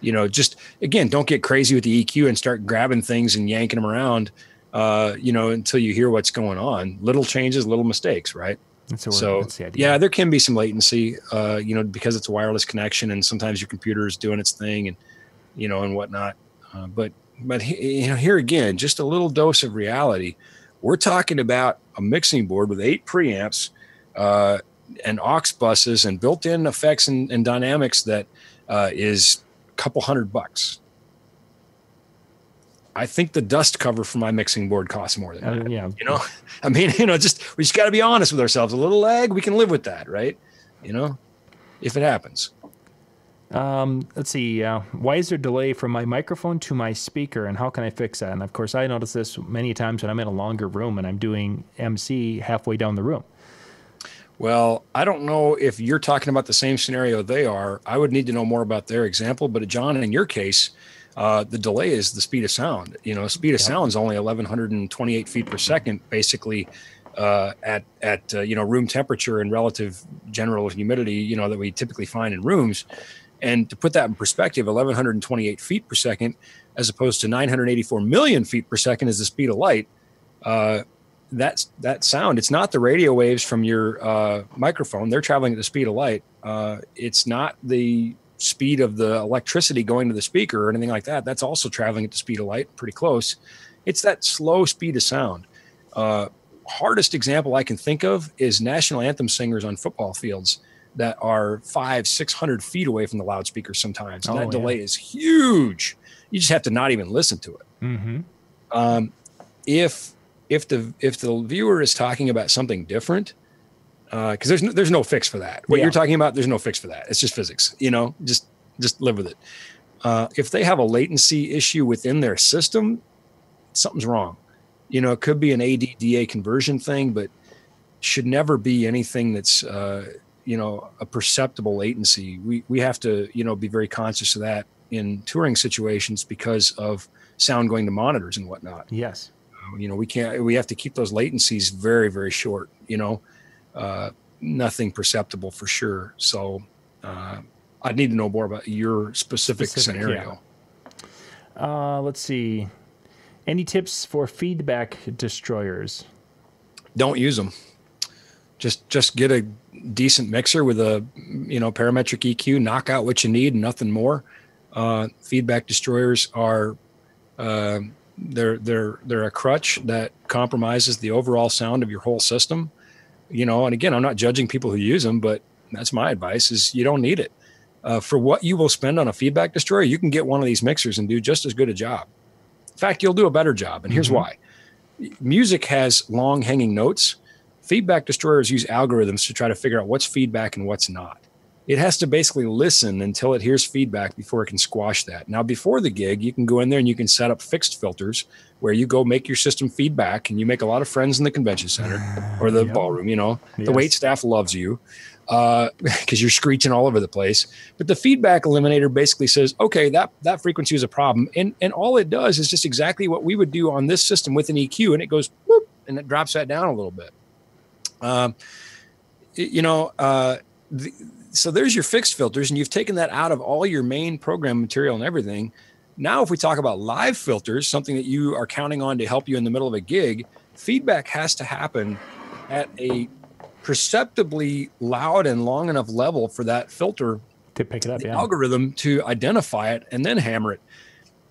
You know, just again, don't get crazy with the E Q and start grabbing things and yanking them around. Uh, you know, until you hear what's going on. Little changes, little mistakes, right? That's so that's the idea. Yeah, there can be some latency. Uh, you know, because it's a wireless connection, and sometimes your computer is doing its thing, and you know, and whatnot. Uh, but but you know, here again, just a little dose of reality. We're talking about a mixing board with eight preamps uh, and aux buses and built-in effects and, and dynamics that uh, is a couple hundred bucks. I think the dust cover for my mixing board costs more than that. Uh, yeah. You know, I mean, you know, just we just got to be honest with ourselves. A little lag, we can live with that, right? You know, if it happens. Um, let's see. Uh, why is there delay from my microphone to my speaker, and how can I fix that? And of course, I notice this many times when I'm in a longer room and I'm doing M C halfway down the room. Well, I don't know if you're talking about the same scenario they are. I would need to know more about their example. But John, in your case, uh, the delay is the speed of sound. You know, speed of yep. sound is only eleven twenty-eight feet per second, basically. Uh, at at uh, you know room temperature and relative general humidity, you know, that we typically find in rooms. And to put that in perspective, eleven twenty-eight feet per second, as opposed to nine hundred eighty-four million feet per second is the speed of light. Uh, that's that sound. It's not the radio waves from your uh, microphone. They're traveling at the speed of light. Uh, it's not the speed of the electricity going to the speaker or anything like that. That's also traveling at the speed of light, pretty close. It's that slow speed of sound. Uh, hardest example I can think of is national anthem singers on football fields that are five, six hundred feet away from the loudspeaker sometimes. And oh, that yeah. delay is huge. You just have to not even listen to it. Mm-hmm. Um, if if the if the viewer is talking about something different, because uh, there's no, there's no fix for that. What yeah. you're talking about, there's no fix for that. It's just physics. You know, just just live with it. Uh, if they have a latency issue within their system, something's wrong. You know, it could be an A D D A conversion thing, but should never be anything that's uh, you know, a perceptible latency. We we have to, you know, be very conscious of that in touring situations because of sound going to monitors and whatnot. Yes. Uh, you know, we can't, we have to keep those latencies very, very short, you know, uh, nothing perceptible for sure. So uh, I'd need to know more about your specific, specific scenario. Yeah. Uh, let's see. Any tips for feedback destroyers? Don't use them. Just just get a decent mixer with a you know parametric E Q. Knock out what you need, and nothing more. Uh, feedback destroyers are uh, they're they're they're a crutch that compromises the overall sound of your whole system. You know, and again, I'm not judging people who use them, but that's my advice: is you don't need it. Uh, for what you will spend on a feedback destroyer, you can get one of these mixers and do just as good a job. In fact, you'll do a better job, and here's mm-hmm. why. Music has long hanging notes. Feedback destroyers use algorithms to try to figure out what's feedback and what's not. It has to basically listen until it hears feedback before it can squash that. Now, before the gig, you can go in there and you can set up fixed filters where you go make your system feedback, and you make a lot of friends in the convention center or the yep. ballroom. You know, yes. the wait staff loves you because uh, you're screeching all over the place. But the feedback eliminator basically says, okay, that, that frequency is a problem. And, and all it does is just exactly what we would do on this system with an E Q, and it goes whoop, and it drops that down a little bit. Um, you know, uh, the, so there's your fixed filters, and you've taken that out of all your main program material and everything. Now, if we talk about live filters, something that you are counting on to help you in the middle of a gig, feedback has to happen at a perceptibly loud and long enough level for that filter to pick it up, the yeah. algorithm to identify it and then hammer it.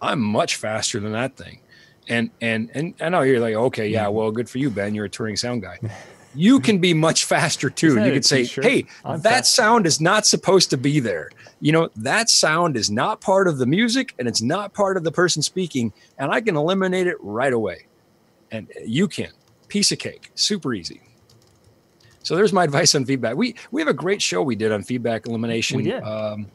I'm much faster than that thing. And, and, and I know you're like, okay, yeah, well, good for you, Ben, you're a touring sound guy. You can be much faster too. You could say, hey, I'm that fast. Sound is not supposed to be there. You know, that sound is not part of the music, and it's not part of the person speaking, and I can eliminate it right away. And you can. Piece of cake. Super easy. So there's my advice on feedback. We we have a great show we did on feedback elimination. We did. Um,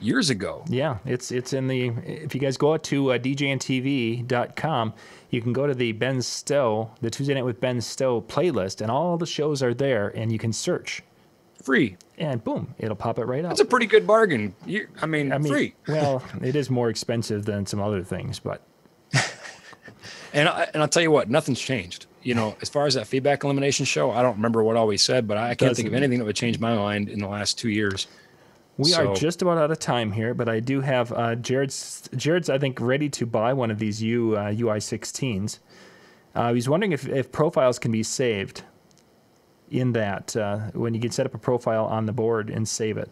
years ago. Yeah, it's it's in the, if you guys go out to uh, D J N T V dot com, you can go to the Ben Stowe, the Tuesday Night with Ben Stowe playlist, and all the shows are there, and you can search. Free. And boom, it'll pop it right up. That's a pretty good bargain. You, I, mean, I mean, free. Well, it is more expensive than some other things, but. and, I, and I'll tell you what, nothing's changed. You know, as far as that feedback elimination show, I don't remember what all we said, but I can't Doesn't think of anything that would change my mind in the last two years. We so. are just about out of time here, but I do have uh, Jared's, Jared's, I think, ready to buy one of these U, uh, U I sixteens. Uh, he's wondering if, if profiles can be saved in that, uh, when you can set up a profile on the board and save it.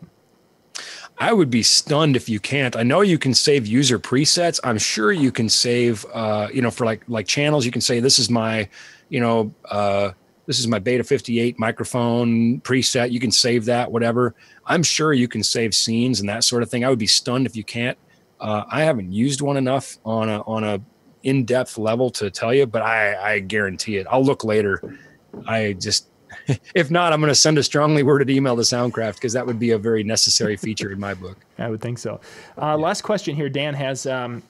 I would be stunned if you can't. I know you can save user presets. I'm sure you can save, uh, you know, for like like channels, you can say this is my, you know, uh, this is my Beta fifty-eight microphone preset. You can save that, whatever. I'm sure you can save scenes and that sort of thing. I would be stunned if you can't. Uh, I haven't used one enough on a on a in-depth level to tell you, but I, I guarantee it. I'll look later. I just, if not, I'm going to send a strongly worded email to Soundcraft, because that would be a very necessary feature in my book. I would think so. Uh, yeah. Last question here. Dan has... Um,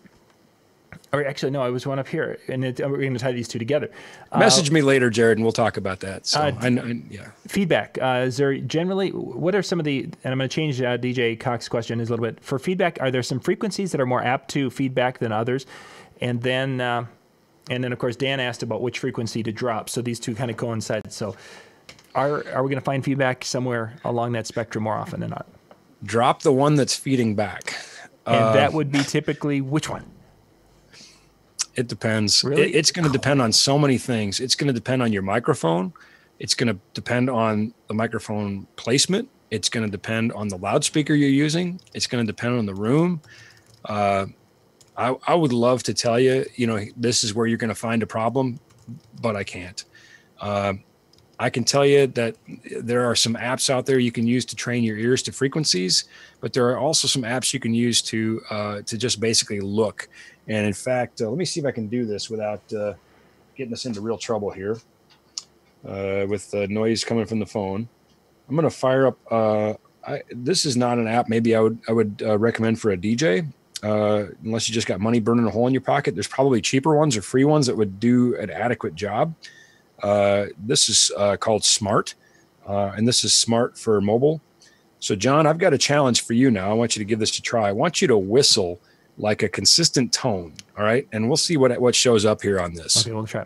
Or actually, no, I was one up here, and it, we're going to tie these two together. Message uh, me later, Jared, and we'll talk about that. So, uh, I, I, yeah. Feedback. Uh, is there generally, what are some of the, and I'm going to change uh, D J Cox's question a little bit. For feedback, are there some frequencies that are more apt to feedback than others? And then, uh, and then of course, Dan asked about which frequency to drop. So these two kind of coincide. So are, are we going to find feedback somewhere along that spectrum more often than not? Drop the one that's feeding back. And uh, that would be typically which one? It depends. Really? It, it's going to depend on so many things. It's going to depend on your microphone. It's going to depend on the microphone placement. It's going to depend on the loudspeaker you're using. It's going to depend on the room. Uh, I, I would love to tell you, you know, this is where you're going to find a problem, but I can't. Uh, I can tell you that there are some apps out there you can use to train your ears to frequencies, but there are also some apps you can use to uh, to just basically look. And in fact, uh, let me see if I can do this without uh, getting us into real trouble here uh, with the noise coming from the phone. I'm going to fire up. Uh, I, this is not an app. Maybe I would I would uh, recommend for a D J, uh, unless you just got money burning a hole in your pocket. There's probably cheaper ones or free ones that would do an adequate job. Uh, this is uh, called Smart, uh, and this is Smart for mobile. So, John, I've got a challenge for you now. I want you to give this a try. I want you to whistle like a consistent tone, all right? And we'll see what what shows up here on this. Okay, we'll try.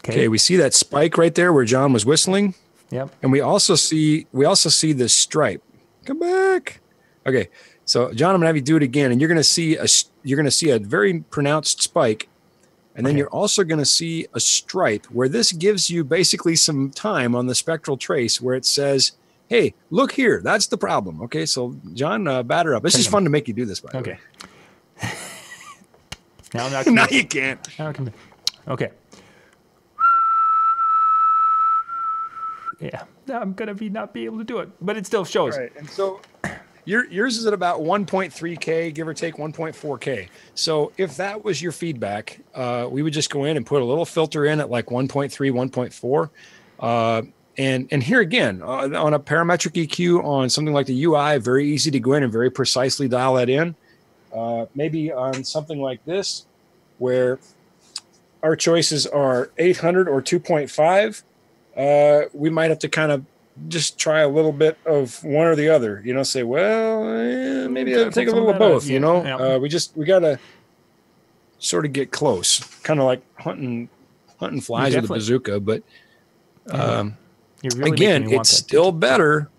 Okay. Okay, we see that spike right there where John was whistling. Yep. And we also see we also see this stripe. Come back. Okay, So John, I'm gonna have you do it again, and you're gonna see a you're gonna see a very pronounced spike, and then okay. you're also gonna see a stripe where this gives you basically some time on the spectral trace where it says, "Hey, look here, that's the problem." Okay, so John, uh, batter up. This is fun to make you do this, by the way. Okay. Now I'm not. Now you can't. Now I can. Okay. Yeah, I'm gonna be not be able to do it, but it still shows. Right, and so your yours is at about one point three K, give or take one point four K. So if that was your feedback, uh, we would just go in and put a little filter in at like one point three, one point four. Uh, and and here again, uh, on a parametric E Q on something like the U I, very easy to go in and very precisely dial that in. Uh, maybe on something like this, where our choices are eight hundred or two point five, uh, we might have to kind of just try a little bit of one or the other, you know, say, well, eh, maybe yeah, take a little of both, you know, yeah. uh, we just, we got to sort of get close, kind of like hunting, hunting flies with a bazooka. But um, really again, it's still better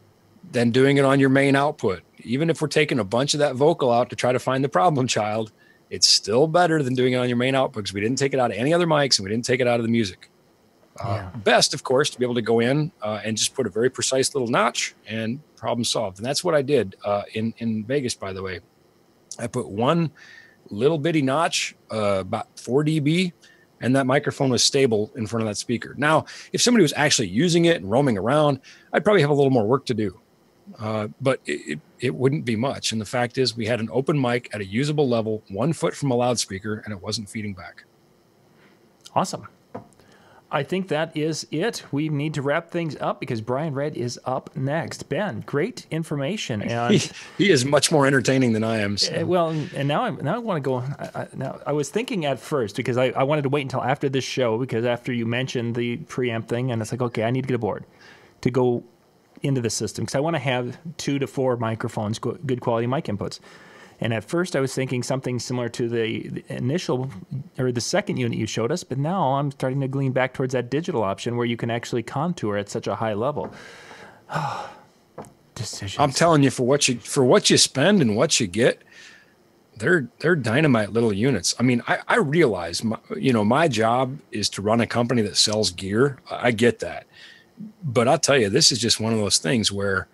than doing it on your main output. Even if we're taking a bunch of that vocal out to try to find the problem child, it's still better than doing it on your main output because we didn't take it out of any other mics and we didn't take it out of the music. Uh, yeah. Best, of course, to be able to go in uh, and just put a very precise little notch and problem solved. And that's what I did uh, in, in Vegas, by the way. I put one little bitty notch, uh, about four D B, and that microphone was stable in front of that speaker. Now, if somebody was actually using it and roaming around, I'd probably have a little more work to do. Uh, but it, it wouldn't be much. And the fact is we had an open mic at a usable level, one foot from a loudspeaker, and it wasn't feeding back. Awesome. I think that is it. We need to wrap things up because Brian Redd is up next. Ben, great information. And he, he is much more entertaining than I am. So. Well, and now, I'm, now I want to go. I, now I was thinking at first because I, I wanted to wait until after this show because after you mentioned the preamp thing, and it's like, okay, I need to get aboard to go into the system because I want to have two to four microphones, good quality mic inputs. And at first I was thinking something similar to the, the initial or the second unit you showed us, but now I'm starting to glean back towards that digital option where you can actually contour at such a high level. Decisions. I'm telling you, for what you for what you spend and what you get, they're they're dynamite little units. I mean, I, I realize my, you know my job is to run a company that sells gear. I get that. But I'll tell you, this is just one of those things where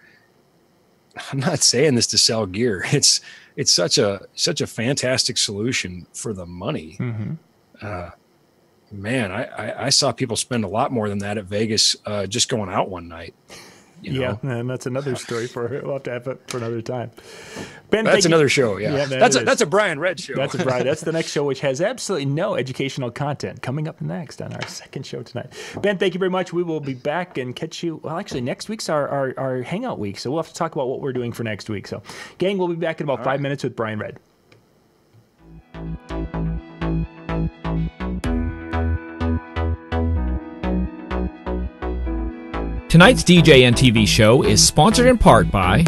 I'm not saying this to sell gear. It's it's such a such a fantastic solution for the money. Mm-hmm. uh, man, I, I, I saw people spend a lot more than that at Vegas uh, just going out one night. You know? Yeah, and that's another story for we'll have to have it for another time. Ben, that's another you. show. Yeah, yeah that that's a, that's a Brian Redd show. That's a Brian. That's the next show, which has absolutely no educational content. Coming up next on our second show tonight. Ben, thank you very much. We will be back and catch you. Well, actually, next week's our our, our hangout week, so we'll have to talk about what we're doing for next week. So, gang, we'll be back in about All five right. minutes with Brian Redd. Tonight's D J N T V show is sponsored in part by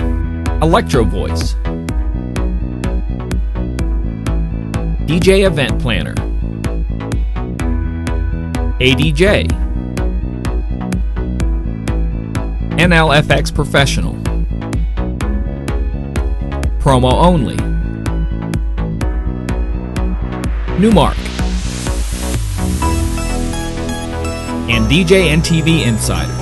Electro Voice, D J Event Planner, A D J, N L F X Professional, Promo Only, Numark, and D J N T V Insider.